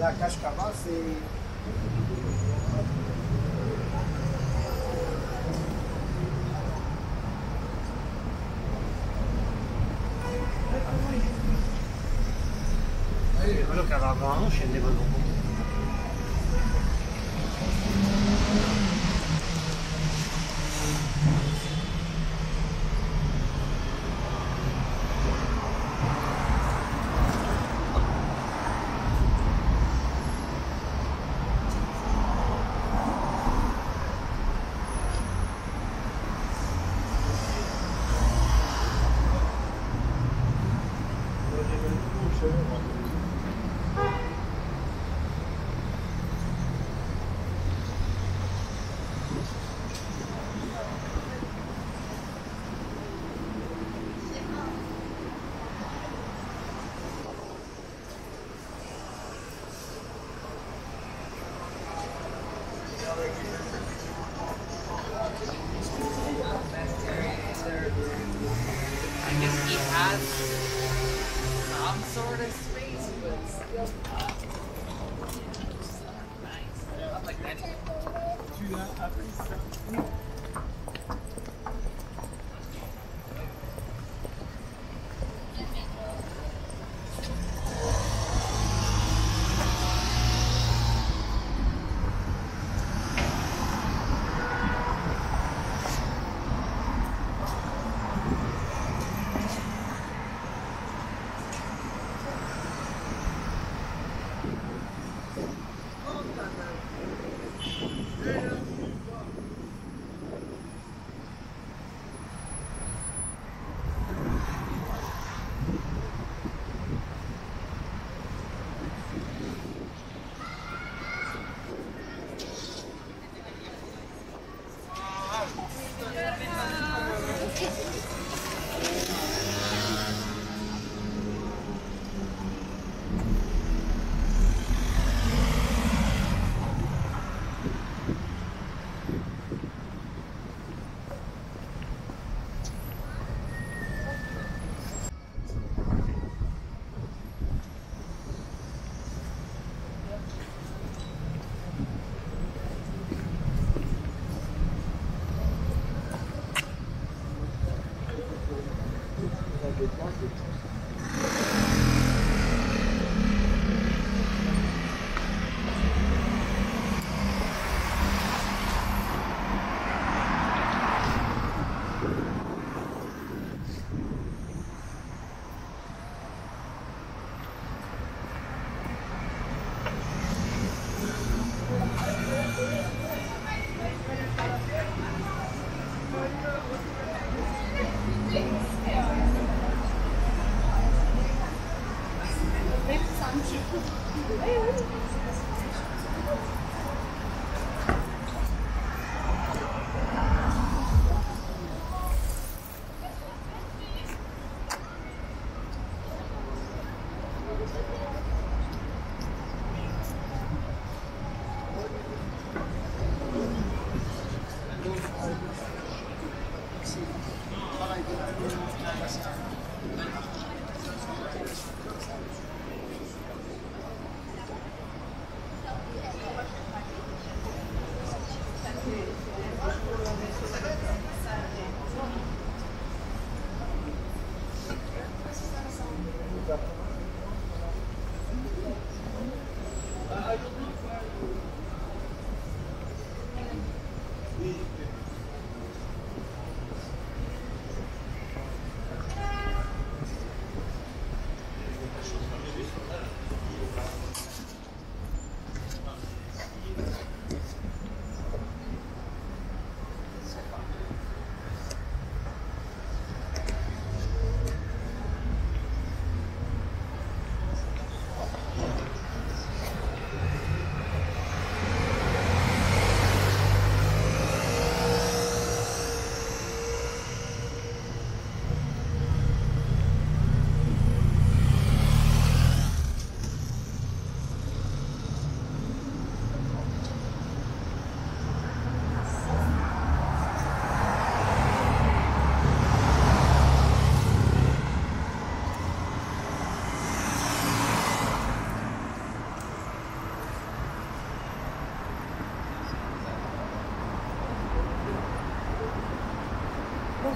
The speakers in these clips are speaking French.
La Kashkava, c'est... Io quello che avevamo scendeva dopo.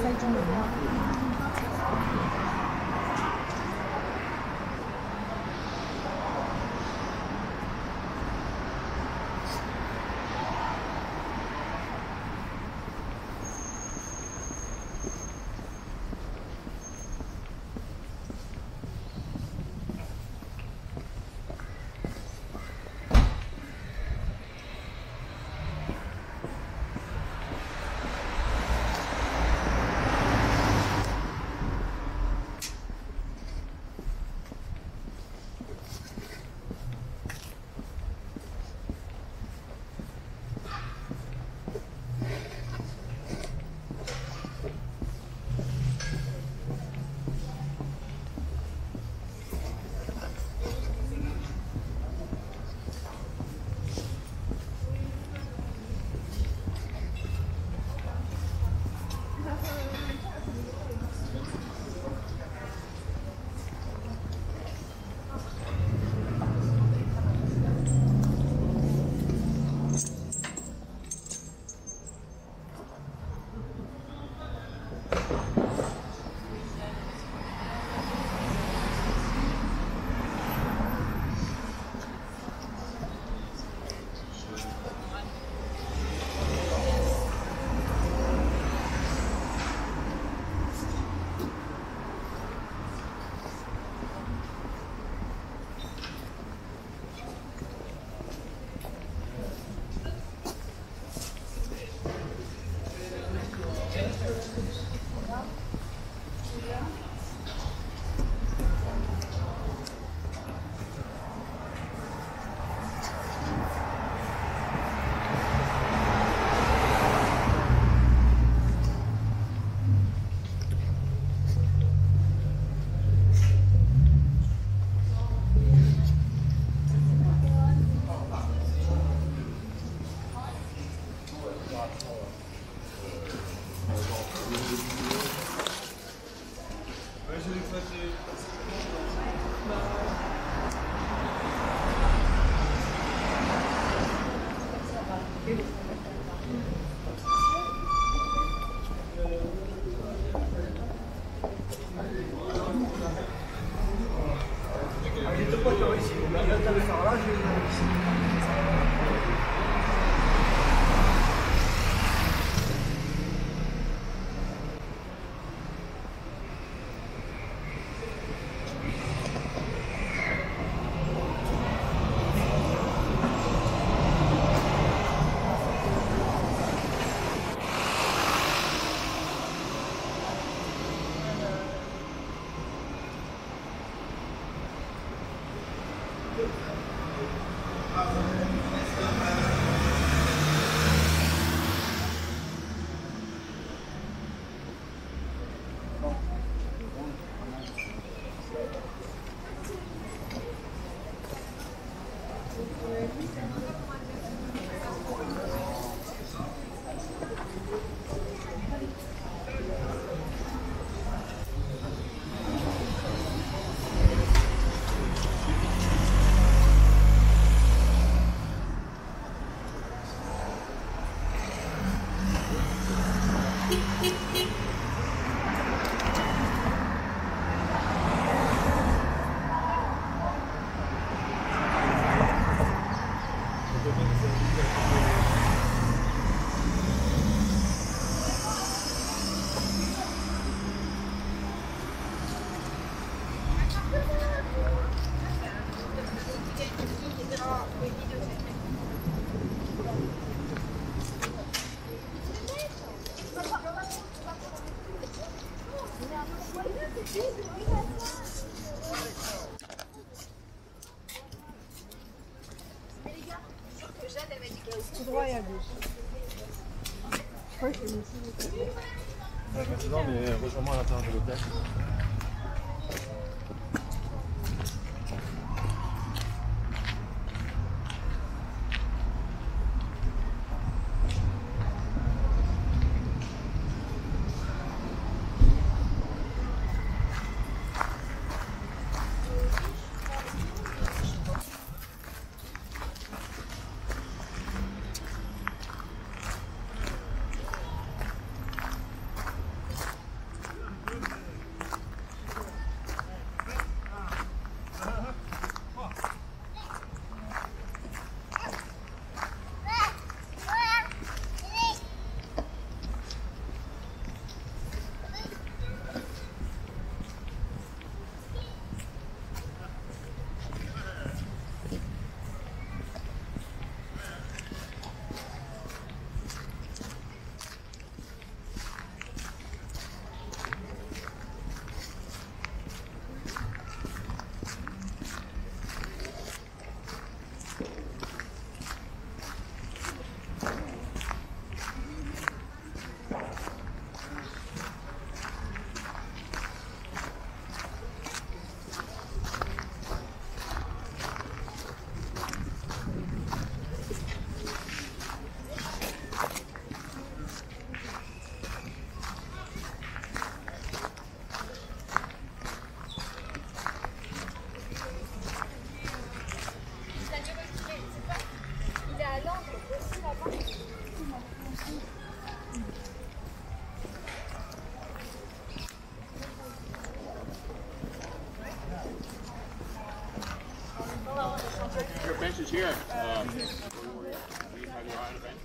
在中文吗？ Your bench is here. We have your eye on the bench.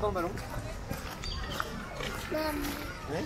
Dans le ballon. Ouais.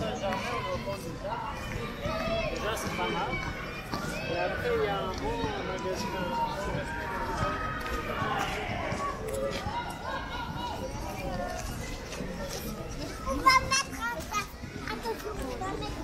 Saint-Germain on va prendre une carte. Déjà c'est pas mal. Et après il y a un bon magasin. On va mettre en place. Attention, on va mettre.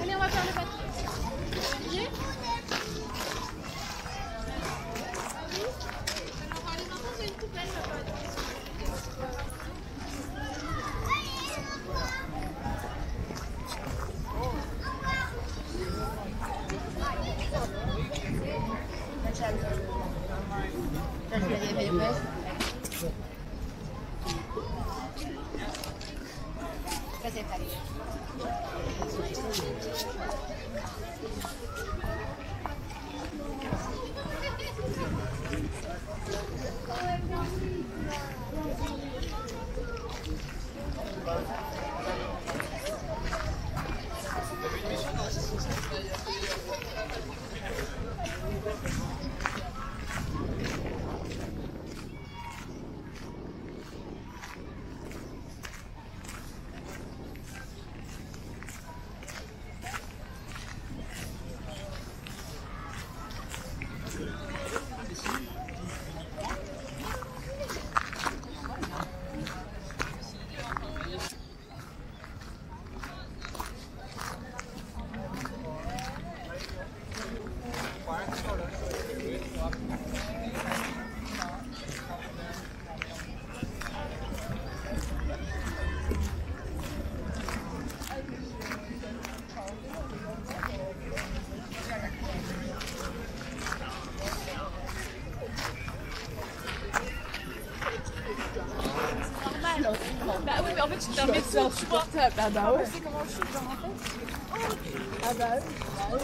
Allez, on va faire le papier. Alors, les enfants, c'est une poupée, ça peut portable. Ah bah ouais. Tu sais comment je suis genre en fait. Ah bah oui. Ah ouais.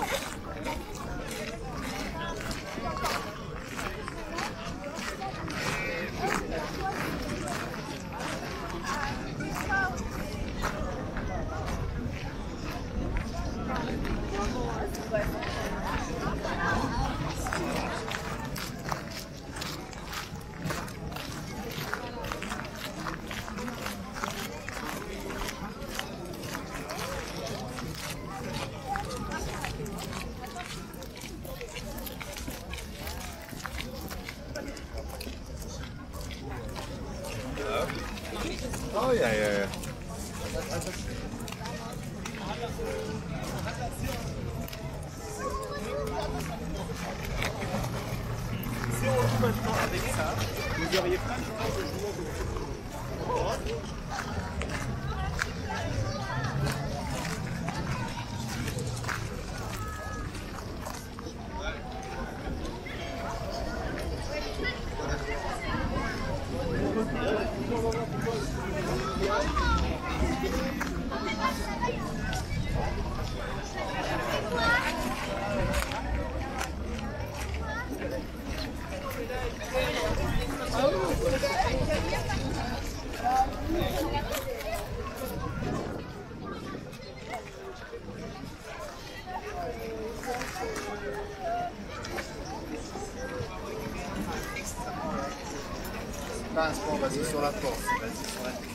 Basé sur la force, basé sur la technique.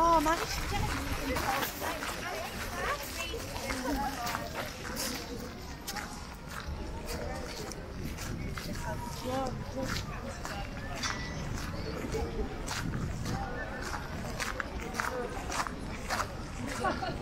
Oh Mann, ich kenne mich nicht aus.